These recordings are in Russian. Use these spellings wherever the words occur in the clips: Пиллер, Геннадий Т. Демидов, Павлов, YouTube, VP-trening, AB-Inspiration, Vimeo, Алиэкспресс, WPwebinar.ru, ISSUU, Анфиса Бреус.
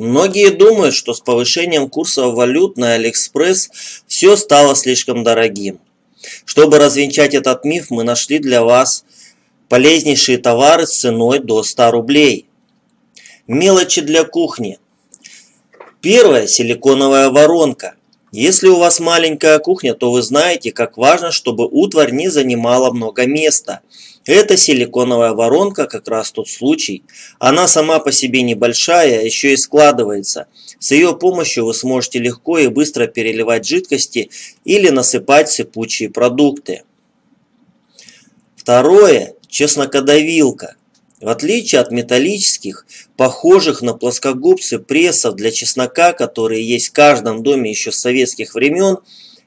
Многие думают, что с повышением курса валют на Алиэкспресс все стало слишком дорогим. Чтобы развенчать этот миф, мы нашли для вас полезнейшие товары с ценой до 100 рублей. Мелочи для кухни. Первая – силиконовая воронка. Если у вас маленькая кухня, то вы знаете, как важно, чтобы утварь не занимала много места. Эта силиконовая воронка как раз тот случай. Она сама по себе небольшая, еще и складывается. С ее помощью вы сможете легко и быстро переливать жидкости или насыпать сыпучие продукты. Второе – чеснокодавилка. В отличие от металлических, похожих на плоскогубцы прессов для чеснока, которые есть в каждом доме еще с советских времен,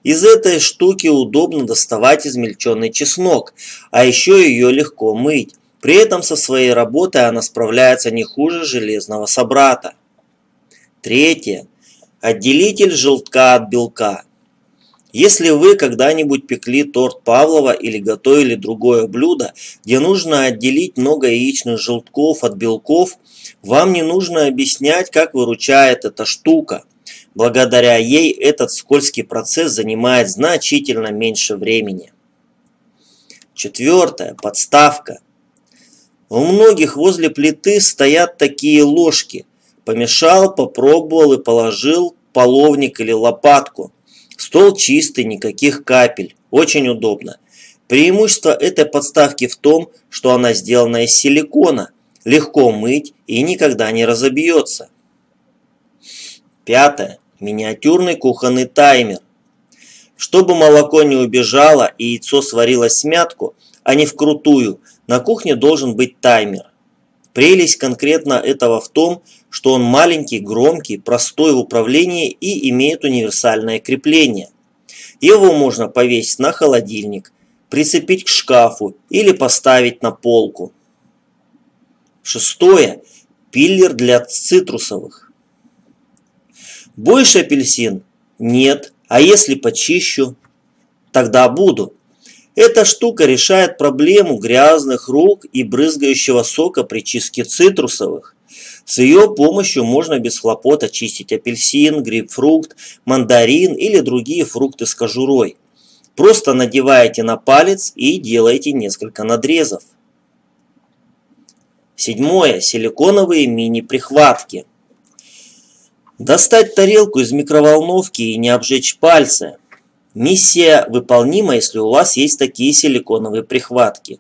из этой штуки удобно доставать измельченный чеснок, а еще ее легко мыть. При этом со своей работой она справляется не хуже железного собрата. Третье. Отделитель желтка от белка. Если вы когда-нибудь пекли торт Павлова или готовили другое блюдо, где нужно отделить много яичных желтков от белков, вам не нужно объяснять, как выручает эта штука. Благодаря ей этот скользкий процесс занимает значительно меньше времени. Четвертое. Подставка. У многих возле плиты стоят такие ложки. Помешал, попробовал и положил половник или лопатку. Стол чистый, никаких капель. Очень удобно. Преимущество этой подставки в том, что она сделана из силикона. Легко мыть и никогда не разобьется. Пятое. Миниатюрный кухонный таймер. Чтобы молоко не убежало и яйцо сварилось в смятку, а не вкрутую, на кухне должен быть таймер. Прелесть конкретно этого в том, что он маленький, громкий, простой в управлении и имеет универсальное крепление. Его можно повесить на холодильник, прицепить к шкафу или поставить на полку. Шестое. Пиллер для цитрусовых. Больше апельсин? Нет. А если почищу? Тогда буду. Эта штука решает проблему грязных рук и брызгающего сока при чистке цитрусовых. С ее помощью можно без хлопот очистить апельсин, грейпфрукт, мандарин или другие фрукты с кожурой. Просто надеваете на палец и делаете несколько надрезов. Седьмое. Силиконовые мини-прихватки. Достать тарелку из микроволновки и не обжечь пальцы. Миссия выполнима, если у вас есть такие силиконовые прихватки.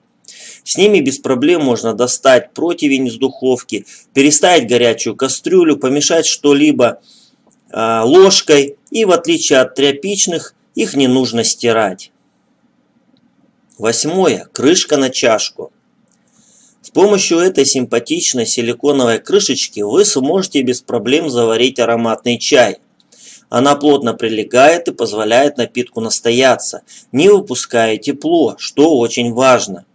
С ними без проблем можно достать противень из духовки, переставить горячую кастрюлю, помешать что-либо ложкой. И в отличие от тряпичных, их не нужно стирать. Восьмое. Крышка на чашку. С помощью этой симпатичной силиконовой крышечки вы сможете без проблем заварить ароматный чай. Она плотно прилегает и позволяет напитку настояться, не выпуская тепло, что очень важно.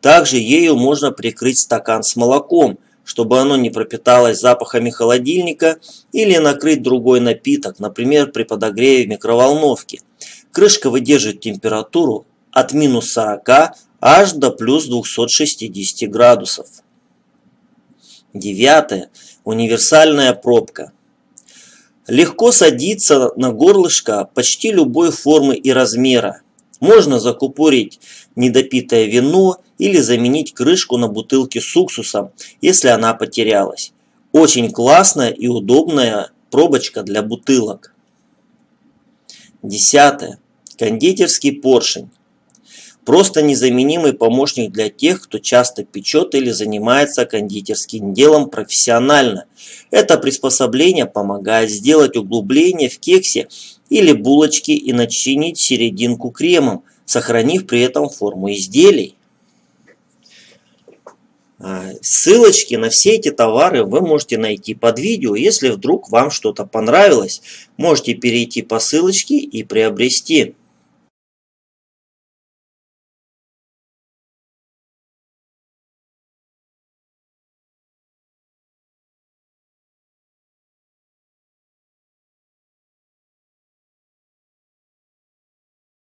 Также ею можно прикрыть стакан с молоком, чтобы оно не пропиталось запахами холодильника, или накрыть другой напиток, например, при подогреве микроволновки. Крышка выдерживает температуру от минус 40 аж до плюс 260 градусов. Девятое. Универсальная пробка. Легко садится на горлышко почти любой формы и размера. Можно закупорить недопитое вино или заменить крышку на бутылке с уксусом, если она потерялась. Очень классная и удобная пробочка для бутылок. Десятое. Кондитерский поршень. Просто незаменимый помощник для тех, кто часто печет или занимается кондитерским делом профессионально. Это приспособление помогает сделать углубление в кексе или булочке и начинить серединку кремом, сохранив при этом форму изделий. Ссылочки на все эти товары вы можете найти под видео. Если вдруг вам что-то понравилось, можете перейти по ссылочке и приобрести.